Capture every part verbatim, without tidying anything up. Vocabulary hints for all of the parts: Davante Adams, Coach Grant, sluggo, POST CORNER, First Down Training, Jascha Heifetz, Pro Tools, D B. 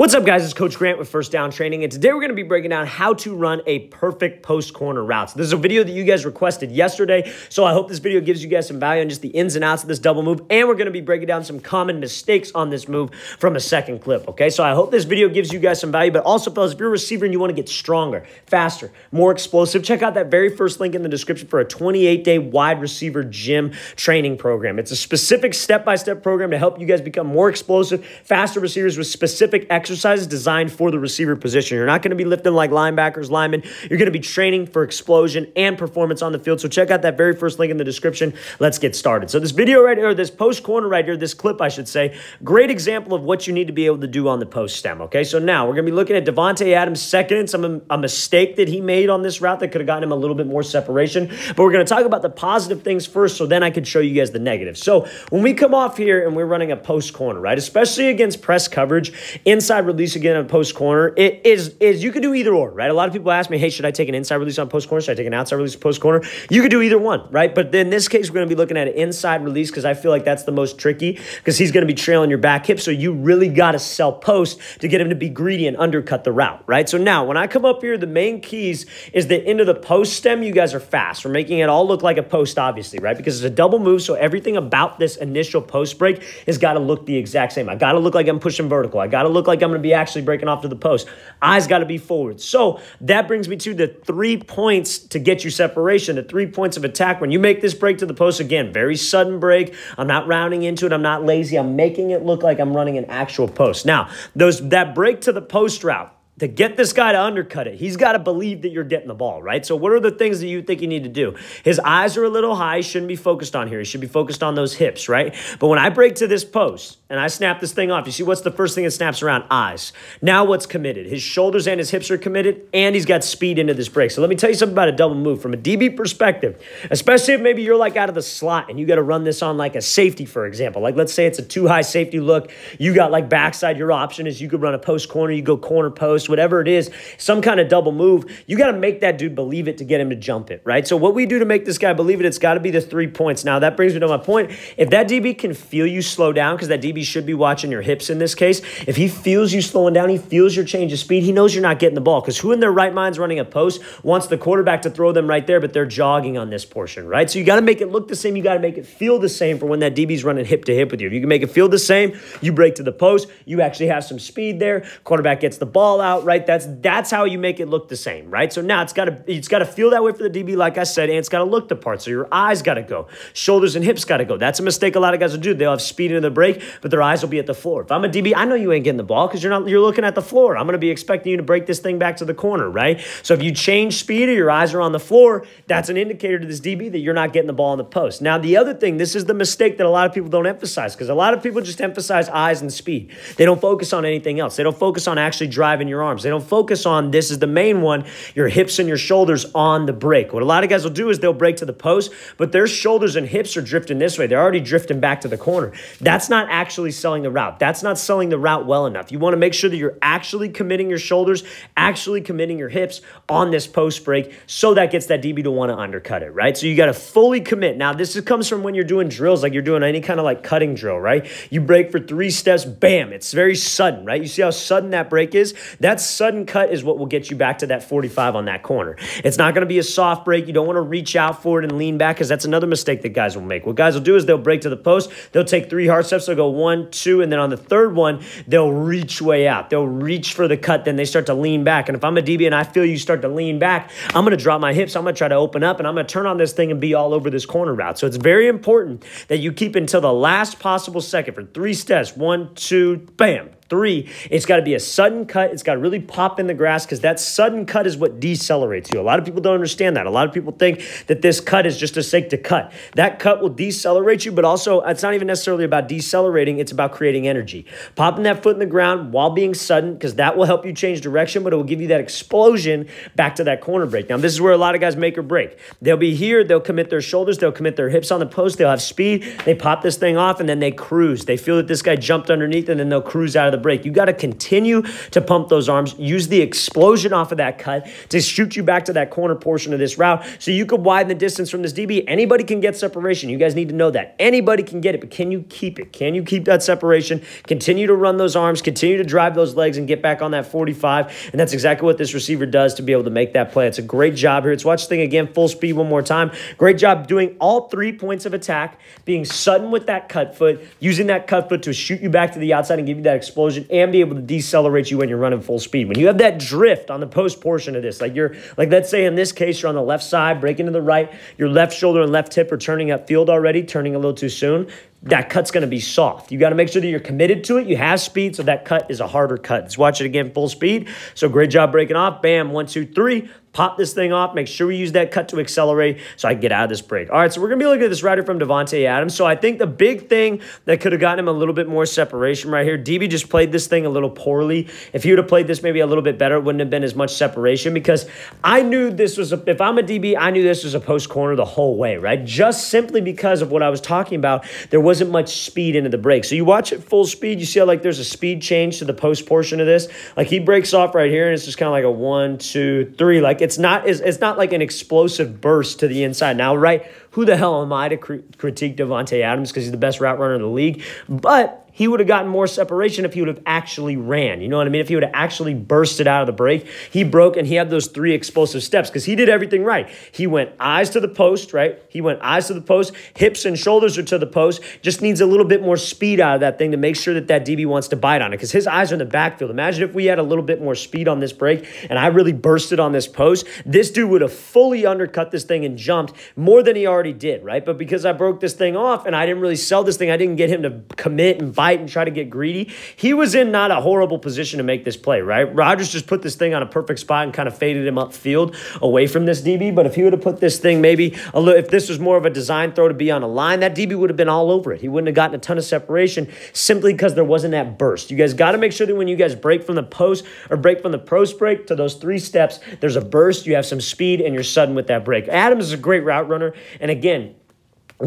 What's up, guys? It's Coach Grant with First Down Training, and today we're going to be breaking down how to run a perfect post corner route. So this is a video that you guys requested yesterday, so I hope this video gives you guys some value on just the ins and outs of this double move, and we're going to be breaking down some common mistakes on this move from a second clip, okay? So I hope this video gives you guys some value, but also, fellas, if you're a receiver and you want to get stronger, faster, more explosive, check out that very first link in the description for a twenty-eight day wide receiver gym training program. It's a specific step-by-step program to help you guys become more explosive, faster receivers with specific exercises Exercises designed for the receiver position. You're not going to be lifting like linebackers, linemen. You're going to be training for explosion and performance on the field. So check out that very first link in the description. Let's get started. So this video right here, this post corner right here, this clip, I should say, great example of what you need to be able to do on the post stem. Okay, so now we're going to be looking at Davante Adams' second and some a mistake that he made on this route that could have gotten him a little bit more separation. But we're going to talk about the positive things first, so then I could show you guys the negative. So when we come off here and we're running a post corner, right, especially against press coverage, inside release again on post corner, it is is you could do either or, right? A lot of people ask me, hey, should I take an inside release on post corner? Should I take an outside release on post corner? You could do either one, right? But in this case, we're going to be looking at an inside release because I feel like that's the most tricky because he's going to be trailing your back hip. So you really got to sell post to get him to be greedy and undercut the route, right? So now when I come up here, the main keys is that into the post stem, you guys are fast. We're making it all look like a post, obviously, right? Because it's a double move. So everything about this initial post break has got to look the exact same. I got to look like I'm pushing vertical. I got to look like I'm going to be actually breaking off to the post. Eyes got to be forward. So that brings me to the three points to get you separation, the three points of attack. When you make this break to the post, again, very sudden break. I'm not rounding into it. I'm not lazy. I'm making it look like I'm running an actual post. Now, those that break to the post route, to get this guy to undercut it, he's got to believe that you're getting the ball, right? So what are the things that you think you need to do? His eyes are a little high. He shouldn't be focused on here. He should be focused on those hips, right? But when I break to this post and I snap this thing off, you see what's the first thing that snaps around? Eyes. Now what's committed? His shoulders and his hips are committed, and he's got speed into this break. So let me tell you something about a double move from a D B perspective, especially if maybe you're like out of the slot and you got to run this on like a safety, for example. Like let's say it's a two-high safety look. You got like backside. Your option is you could run a post corner. You go corner post, whatever it is, some kind of double move. You got to make that dude believe it to get him to jump it, right? So what we do to make this guy believe it, it's got to be the three points. Now that brings me to my point. If that D B can feel you slow down, because that D B should be watching your hips in this case, if he feels you slowing down, he feels your change of speed, he knows you're not getting the ball, because who in their right mind's running a post wants the quarterback to throw them right there, but they're jogging on this portion, right? So you got to make it look the same. You got to make it feel the same for when that D B's running hip to hip with you. If you can make it feel the same, you break to the post, you actually have some speed there, quarterback gets the ball out, right? That's that's how you make it look the same, right? So now it's got to it's got to feel that way for the D B, like I said, and it's got to look the part. So your eyes got to go, shoulders and hips got to go. That's a mistake a lot of guys will do. They'll have speed into the break, but their eyes will be at the floor. If I'm a D B, I know you ain't getting the ball because you're not you're looking at the floor. I'm going to be expecting you to break this thing back to the corner, right? So if you change speed or your eyes are on the floor, that's an indicator to this D B that you're not getting the ball in the post. Now the other thing, this is the mistake that a lot of people don't emphasize, because a lot of people just emphasize eyes and speed. They don't focus on anything else. They don't focus on actually driving your arms. They don't focus on, this is the main one, your hips and your shoulders on the break. What a lot of guys will do is they'll break to the post, but their shoulders and hips are drifting this way. They're already drifting back to the corner. That's not actually selling the route. That's not selling the route well enough. You want to make sure that you're actually committing your shoulders, actually committing your hips on this post break, so that gets that D B to want to undercut it, right? So you got to fully commit. Now, this is, comes from when you're doing drills, like you're doing any kind of like cutting drill, right? You break for three steps, bam, it's very sudden, right? You see how sudden that break is? That sudden cut is what will get you back to that forty-five on that corner. It's not going to be a soft break. You don't want to reach out for it and lean back, because that's another mistake that guys will make. What guys will do is they'll break to the post. They'll take three hard steps. They'll go one, two, and then on the third one, they'll reach way out. They'll reach for the cut. Then they start to lean back. And if I'm a D B and I feel you start to lean back, I'm going to drop my hips. I'm going to try to open up, and I'm going to turn on this thing and be all over this corner route. So it's very important that you keep until the last possible second for three steps. One, two, bam. Three, it's got to be a sudden cut. It's got to really pop in the grass, because that sudden cut is what decelerates you. A lot of people don't understand that. A lot of people think that this cut is just a sake to cut. That cut will decelerate you, but also it's not even necessarily about decelerating. It's about creating energy. Popping that foot in the ground while being sudden, because that will help you change direction, but it will give you that explosion back to that corner break. Now, this is where a lot of guys make or break. They'll be here. They'll commit their shoulders. They'll commit their hips on the post. They'll have speed. They pop this thing off, and then they cruise. They feel that this guy jumped underneath, and then they'll cruise out of the break. You got to continue to pump those arms, use the explosion off of that cut to shoot you back to that corner portion of this route so you could widen the distance from this D B. Anybody can get separation. You guys need to know that. Anybody can get it, but can you keep it? Can you keep that separation? Continue to run those arms, continue to drive those legs and get back on that forty-five, and that's exactly what this receiver does to be able to make that play. It's a great job here. Let's watch the thing again, full speed one more time. Great job doing all three points of attack, being sudden with that cut foot, using that cut foot to shoot you back to the outside and give you that explosion and be able to decelerate you when you're running full speed. When you have that drift on the post portion of this, like you're, like let's say in this case, you're on the left side, breaking to the right, your left shoulder and left hip are turning up field already, turning a little too soon. That cut's going to be soft. You got to make sure that you're committed to it. You have speed, so that cut is a harder cut. Let's watch it again, full speed. So great job breaking off. Bam, one, two, three. Pop this thing off. Make sure we use that cut to accelerate so I can get out of this break. All right, so we're going to be looking at this right here from Davante Adams. So I think the big thing that could have gotten him a little bit more separation right here, D B just played this thing a little poorly. If he would have played this maybe a little bit better, it wouldn't have been as much separation because I knew this was, a, if I'm a D B, I knew this was a post corner the whole way, right? Just simply because of what I was talking about, there wasn't much speed into the break. So you watch it full speed, you see how like there's a speed change to the post portion of this. Like he breaks off right here and it's just kind of like a one, two, three, like it's not, it's, it's not like an explosive burst to the inside. Now, right, who the hell am I to cr critique Davante Adams because he's the best route runner in the league? But he would have gotten more separation if he would have actually ran. You know what I mean? If he would have actually bursted out of the break, he broke and he had those three explosive steps because he did everything right. He went eyes to the post, right? He went eyes to the post. Hips and shoulders are to the post. Just needs a little bit more speed out of that thing to make sure that that D B wants to bite on it because his eyes are in the backfield. Imagine if we had a little bit more speed on this break and I really bursted on this post. This dude would have fully undercut this thing and jumped more than he already did, right? But because I broke this thing off and I didn't really sell this thing, I didn't get him to commit and bite and try to get greedy. He was in not a horrible position to make this play, right? Rodgers just put this thing on a perfect spot and kind of faded him upfield away from this D B. But if he would have put this thing maybe a little, if this was more of a design throw to be on a line, that D B would have been all over it. He wouldn't have gotten a ton of separation simply because there wasn't that burst. You guys got to make sure that when you guys break from the post or break from the post break to those three steps, there's a burst, you have some speed, and you're sudden with that break. Adams is a great route runner. And again,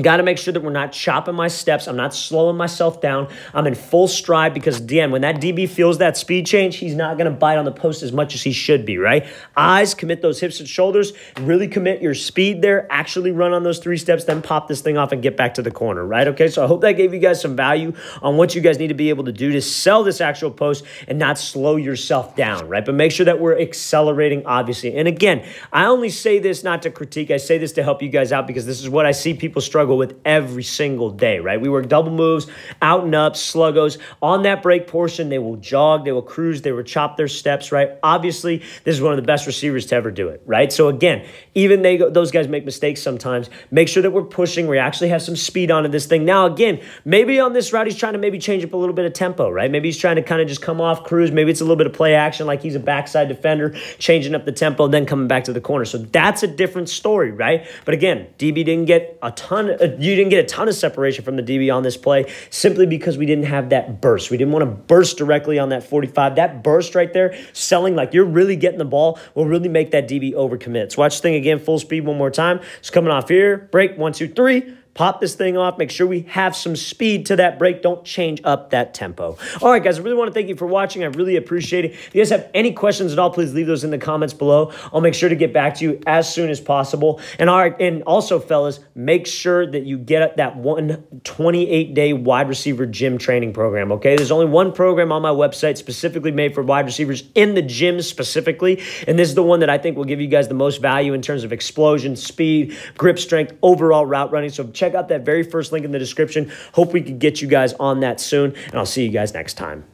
got to make sure that we're not chopping my steps. I'm not slowing myself down. I'm in full stride because, damn, when that D B feels that speed change, he's not going to bite on the post as much as he should be, right? Eyes, commit those hips and shoulders. Really commit your speed there. Actually run on those three steps, then pop this thing off and get back to the corner, right? Okay, so I hope that gave you guys some value on what you guys need to be able to do to sell this actual post and not slow yourself down, right? But make sure that we're accelerating, obviously. And again, I only say this not to critique. I say this to help you guys out because this is what I see people struggle with every single day, right? We work double moves, out and ups, sluggos. On that break portion, they will jog, they will cruise, they will chop their steps, right? Obviously, this is one of the best receivers to ever do it, right? So again, even they go, those guys make mistakes sometimes. Make sure that we're pushing. We actually have some speed onto this thing. Now, again, maybe on this route, he's trying to maybe change up a little bit of tempo, right? Maybe he's trying to kind of just come off, cruise. Maybe it's a little bit of play action, like he's a backside defender, changing up the tempo, then coming back to the corner. So that's a different story, right? But again, D B didn't get a ton. You didn't get a ton of separation from the D B on this play simply because we didn't have that burst. We didn't want to burst directly on that forty-five. That burst right there, selling like you're really getting the ball, will really make that D B overcommit. So watch the thing again, full speed one more time. It's coming off here. Break, one, two, three. Pop this thing off. Make sure we have some speed to that break. Don't change up that tempo. All right, guys, I really want to thank you for watching. I really appreciate it. If you guys have any questions at all, please leave those in the comments below. I'll make sure to get back to you as soon as possible. And, all right, and also, fellas, make sure that you get that one twenty-eight day wide receiver gym training program, okay? There's only one program on my website specifically made for wide receivers in the gym specifically, and this is the one that I think will give you guys the most value in terms of explosion, speed, grip strength, overall route running. So check out that very first link in the description. Hope we can get you guys on that soon, and I'll see you guys next time.